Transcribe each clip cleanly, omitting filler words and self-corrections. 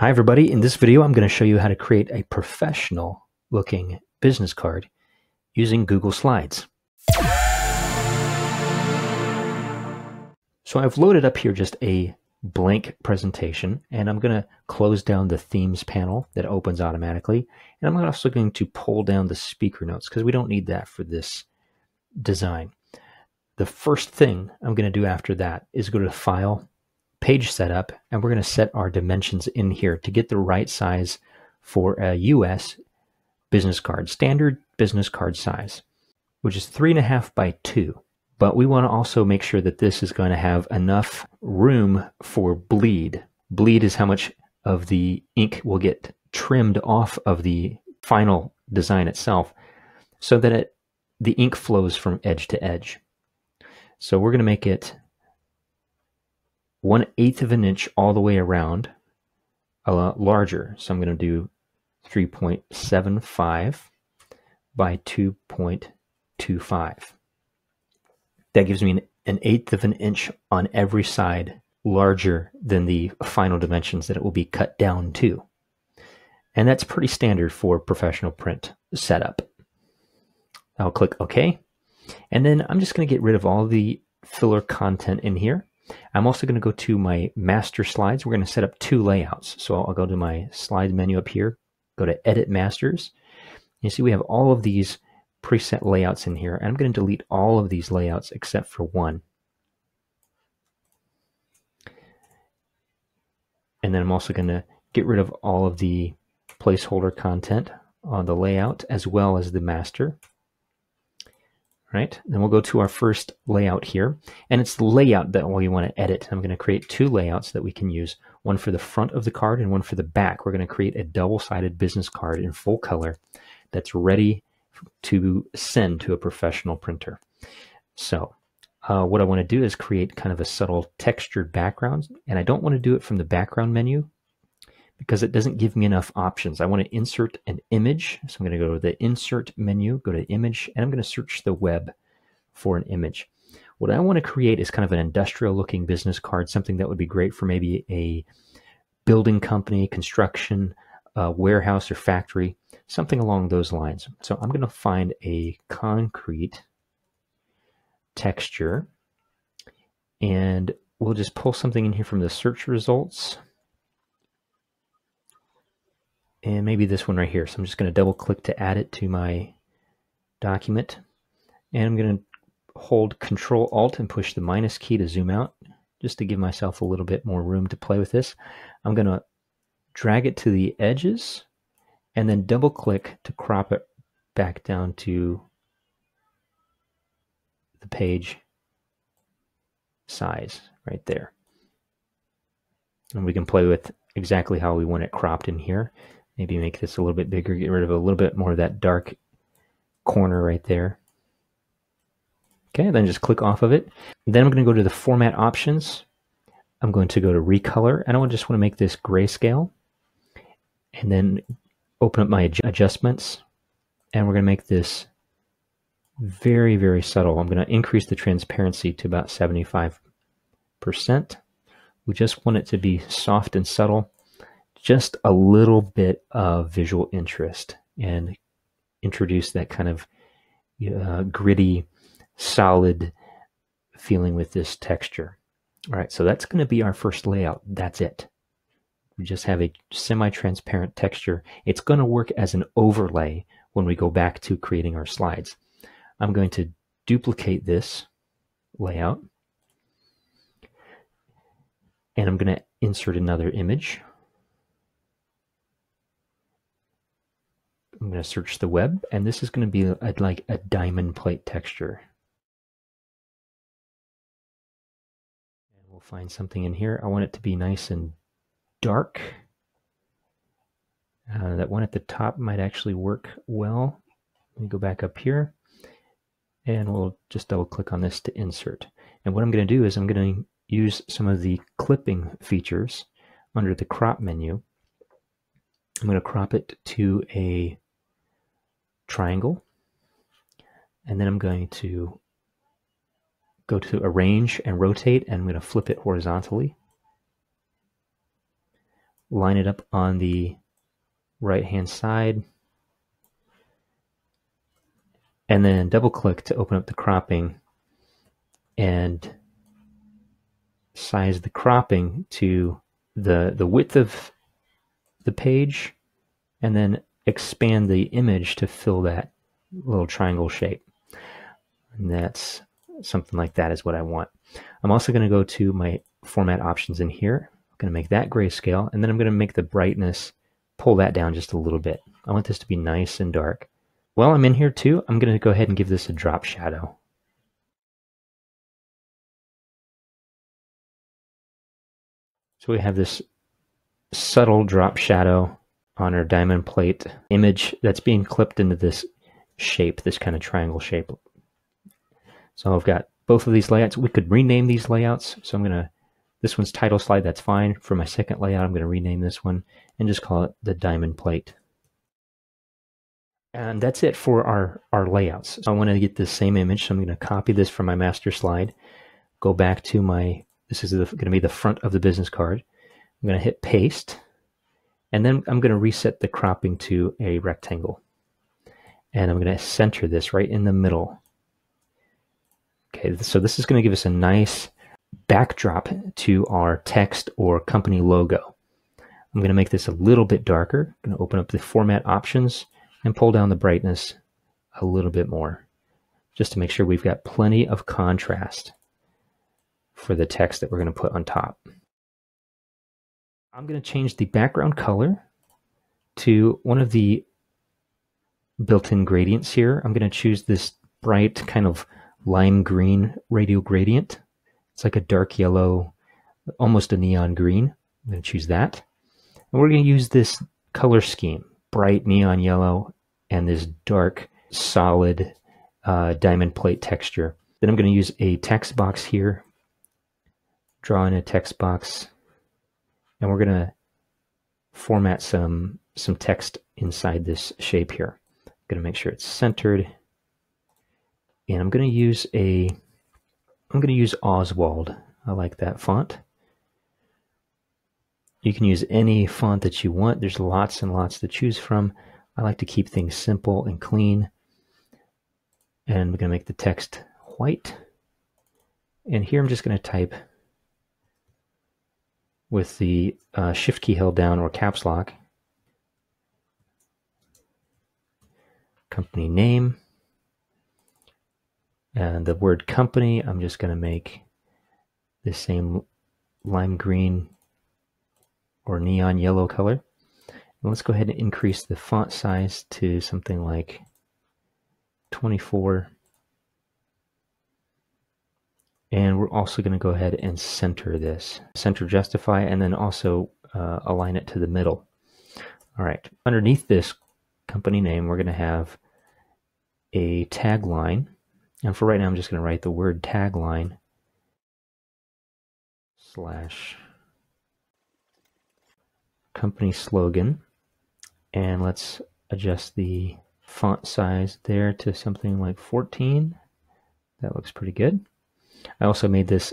Hi everybody, in this video I'm going to show you how to create a professional looking business card using Google Slides. So I've loaded up here just a blank presentation, and I'm going to close down the themes panel that opens automatically, and I'm also going to pull down the speaker notes because we don't need that for this design. The first thing I'm going to do after that is go to File, Page Setup, and we're going to set our dimensions in here to get the right size for a US business card, standard business card size, which is 3.5 by 2. But we want to also make sure that this is going to have enough room for bleed. Bleed is how much of the ink will get trimmed off of the final design itself so that the ink flows from edge to edge. So we're going to make it 1/8 of an inch all the way around, a lot larger. So I'm going to do 3.75 by 2.25. That gives me an 1/8 of an inch on every side larger than the final dimensions that it will be cut down to. And that's pretty standard for professional print setup. I'll click OK. And then I'm just going to get rid of all the filler content in here. I'm also going to go to my master slides. We're going to set up two layouts. So I'll go to my slide menu up here, go to Edit Masters. You see we have all of these preset layouts in here. I'm going to delete all of these layouts except for one. And then I'm also going to get rid of all of the placeholder content on the layout as well as the master. Right, then we'll go to our first layout here, and it's the layout that we want to edit. I'm going to create two layouts that we can use, one for the front of the card and one for the back. We're going to create a double-sided business card in full color that's ready to send to a professional printer. So what I want to do is create kind of a subtle textured background, and I don't want to do it from the background menu because it doesn't give me enough options. I want to insert an image. So I'm going to go to the Insert menu, go to Image, and I'm going to search the web for an image. What I want to create is kind of an industrial looking business card, something that would be great for maybe a building company, construction, warehouse or factory, something along those lines. So I'm going to find a concrete texture, and we'll just pull something in here from the search results. And maybe this one right here. So I'm just going to double click to add it to my document. And I'm going to hold Control Alt and push the minus key to zoom out, just to give myself a little bit more room to play with this. I'm going to drag it to the edges and then double click to crop it back down to the page size right there. And we can play with exactly how we want it cropped in here. Maybe make this a little bit bigger, get rid of a little bit more of that dark corner right there. Okay, then just click off of it. Then I'm going to go to the format options. I'm going to go to recolor, and I just want to make this grayscale. And then open up my adjustments, and we're going to make this very, very subtle. I'm going to increase the transparency to about 75%. We just want it to be soft and subtle. Just a little bit of visual interest and introduce that kind of gritty, solid feeling with this texture. All right, so that's going to be our first layout. That's it. We just have a semi-transparent texture. It's going to work as an overlay when we go back to creating our slides. I'm going to duplicate this layout, and I'm going to insert another image. I'm going to search the web, and this is going to be like a diamond plate texture. And we'll find something in here. I want it to be nice and dark. That one at the top might actually work well. Let me go back up here, and we'll just double click on this to insert. And what I'm going to do is I'm going to use some of the clipping features under the crop menu. I'm going to crop it to a triangle, and then I'm going to go to arrange and rotate, and I'm going to flip it horizontally. line it up on the right-hand side, and then double-click to open up the cropping and size the cropping to the width of the page, and then expand the image to fill that little triangle shape. And that's something like that is what I want. I'm also going to go to my format options in here. I'm going to make that grayscale, and then I'm going to make the brightness, pull that down just a little bit. I want this to be nice and dark. While I'm in here too, I'm going to go ahead and give this a drop shadow. So we have this subtle drop shadow on our diamond plate image that's being clipped into this shape, this kind of triangle shape. So I've got both of these layouts. We could rename these layouts. So I'm gonna, this one's title slide, that's fine. For my second layout, I'm gonna rename this one and just call it the diamond plate. And that's it for our layouts. So I wanna get this same image. So I'm gonna copy this from my master slide, go back to my, this is gonna be the front of the business card. I'm gonna hit paste, and then I'm gonna reset the cropping to a rectangle. And I'm gonna center this right in the middle. Okay, so this is going to give us a nice backdrop to our text or company logo. I'm going to make this a little bit darker. I'm going to open up the format options and pull down the brightness a little bit more, just to make sure we've got plenty of contrast for the text that we're going to put on top. I'm going to change the background color to one of the built-in gradients here. I'm going to choose this bright kind of lime green radial gradient. It's like a dark yellow, almost a neon green. I'm going to choose that. And we're going to use this color scheme, bright neon yellow and this dark solid diamond plate texture. Then I'm going to use a text box here, draw in a text box, and we're going to format some text inside this shape here. I'm going to make sure it's centered. And I'm going to use Oswald. I like that font. You can use any font that you want. There's lots and lots to choose from. I like to keep things simple and clean. And we're going to make the text white. And here I'm just going to type with the shift key held down or caps lock. Company name. And the word company, I'm just going to make the same lime green or neon yellow color. And let's go ahead and increase the font size to something like 24. And we're also going to go ahead and center this. Center justify, and then also align it to the middle. All right. Underneath this company name, we're going to have a tagline. And for right now, I'm just going to write the word tagline / company slogan. And let's adjust the font size there to something like 14. That looks pretty good. I also made this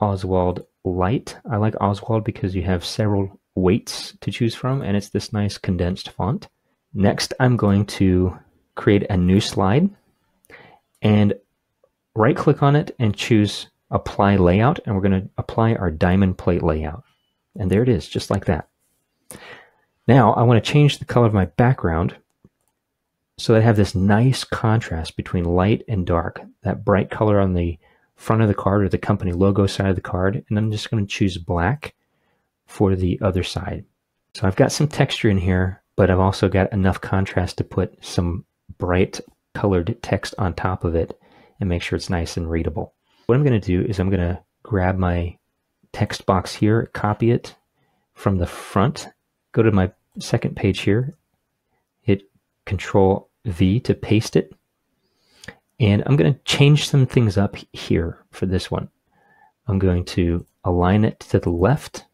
Oswald light. I like Oswald because you have several weights to choose from, and it's this nice condensed font. Next, I'm going to create a new slide and right-click on it and choose Apply Layout, and we're going to apply our diamond plate layout. And there it is, just like that. Now, I want to change the color of my background so that I have this nice contrast between light and dark, that bright color on the front of the card or the company logo side of the card, and I'm just going to choose black for the other side. So I've got some texture in here, but I've also got enough contrast to put some bright colored text on top of it and make sure it's nice and readable. What I'm going to do is I'm going to grab my text box here, copy it from the front, go to my second page here, hit Control V to paste it, and I'm going to change some things up here for this one. I'm going to align it to the left,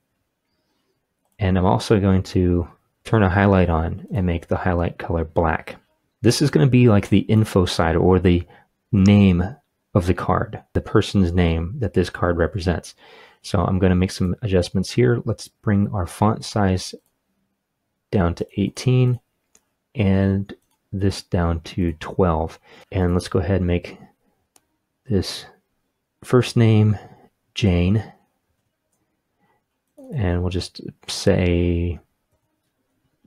and I'm also going to turn a highlight on and make the highlight color black. This is going to be like the info side or the name of the card, the person's name that this card represents. So I'm going to make some adjustments here. Let's bring our font size down to 18 and this down to 12. And let's go ahead and make this first name Jane. And we'll just say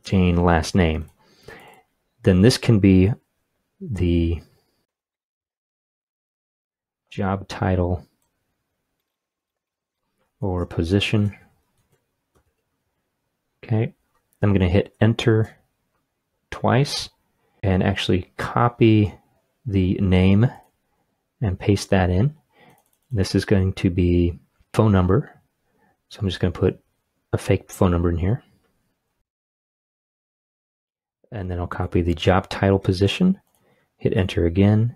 Jane last name. Then this can be the job title or position. Okay, I'm going to hit enter twice and actually copy the name and paste that in. This is going to be phone number. So I'm just going to put a fake phone number in here. And then I'll copy the job title position, hit enter again,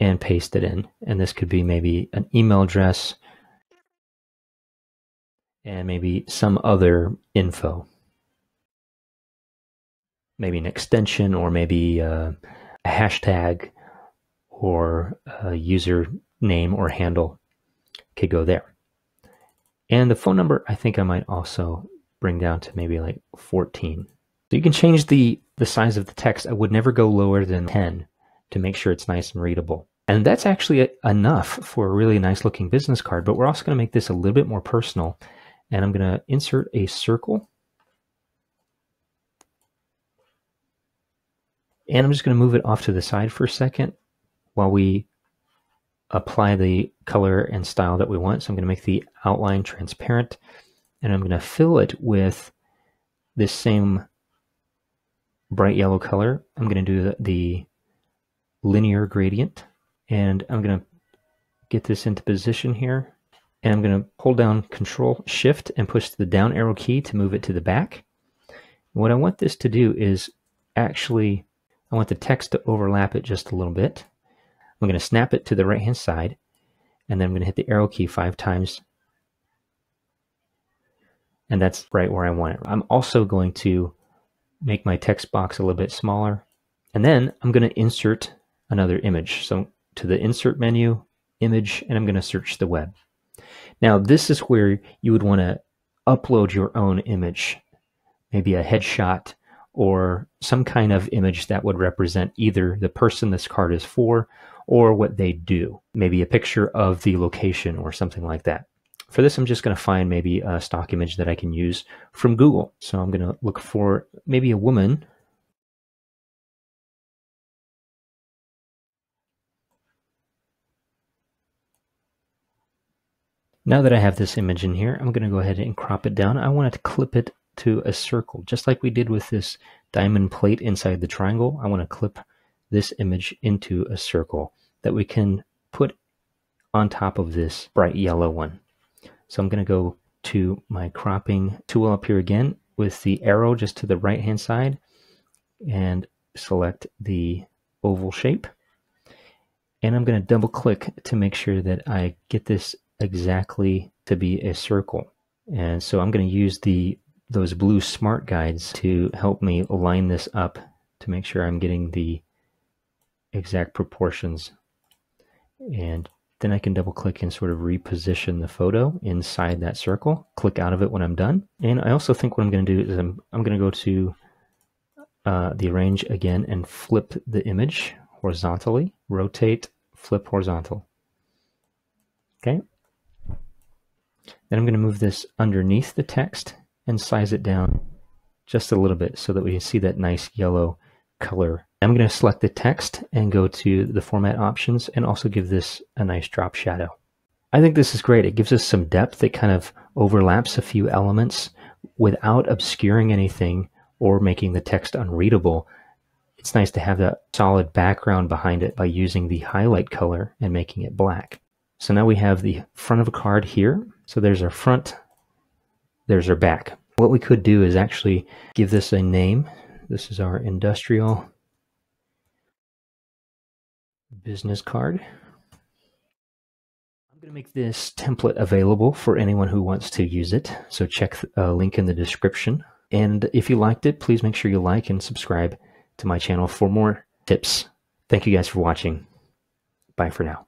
and paste it in. And this could be maybe an email address and maybe some other info. Maybe an extension or maybe a hashtag or a username or handle could go there. And the phone number, I think I might also bring down to maybe like 14. So you can change the size of the text. I would never go lower than 10. To make sure it's nice and readable. And that's actually enough for a really nice looking business card, but we're also going to make this a little bit more personal. And I'm going to insert a circle. And I'm just going to move it off to the side for a second while we apply the color and style that we want. So I'm going to make the outline transparent and I'm going to fill it with this same bright yellow color. I'm going to do the linear gradient, and I'm going to get this into position here, and I'm going to hold down Control Shift and push the down arrow key to move it to the back. What I want this to do is actually, I want the text to overlap it just a little bit. I'm going to snap it to the right hand side, and then I'm going to hit the arrow key 5 times, and that's right where I want it. I'm also going to make my text box a little bit smaller, and then I'm going to insert another image. So to the insert menu, image, and I'm going to search the web. Now this is where you would want to upload your own image, maybe a headshot or some kind of image that would represent either the person this card is for or what they do, maybe a picture of the location or something like that. For this, I'm just going to find maybe a stock image that I can use from Google. So I'm going to look for maybe a woman. Now that I have this image in here, I'm going to go ahead and crop it down. I want to clip it to a circle, just like we did with this diamond plate inside the triangle. I want to clip this image into a circle that we can put on top of this bright yellow one. So I'm going to go to my cropping tool up here again with the arrow just to the right-hand side and select the oval shape. And I'm going to double-click to make sure that I get this exactly to be a circle. And so I'm going to use those blue smart guides to help me line this up to make sure I'm getting the exact proportions. And then I can double click and sort of reposition the photo inside that circle, click out of it when I'm done. And I also think what I'm going to do is I'm going to go to the arrange again and flip the image horizontally, rotate, flip horizontal. Okay. Then I'm going to move this underneath the text and size it down just a little bit so that we can see that nice yellow color. I'm going to select the text and go to the format options and also give this a nice drop shadow. I think this is great. It gives us some depth. It kind of overlaps a few elements without obscuring anything or making the text unreadable. It's nice to have that solid background behind it by using the highlight color and making it black. So now we have the front of a card here. So there's our front, there's our back. What we could do is actually give this a name. This is our industrial business card. I'm going to make this template available for anyone who wants to use it. So check the link in the description. And if you liked it, please make sure you like and subscribe to my channel for more tips. Thank you guys for watching. Bye for now.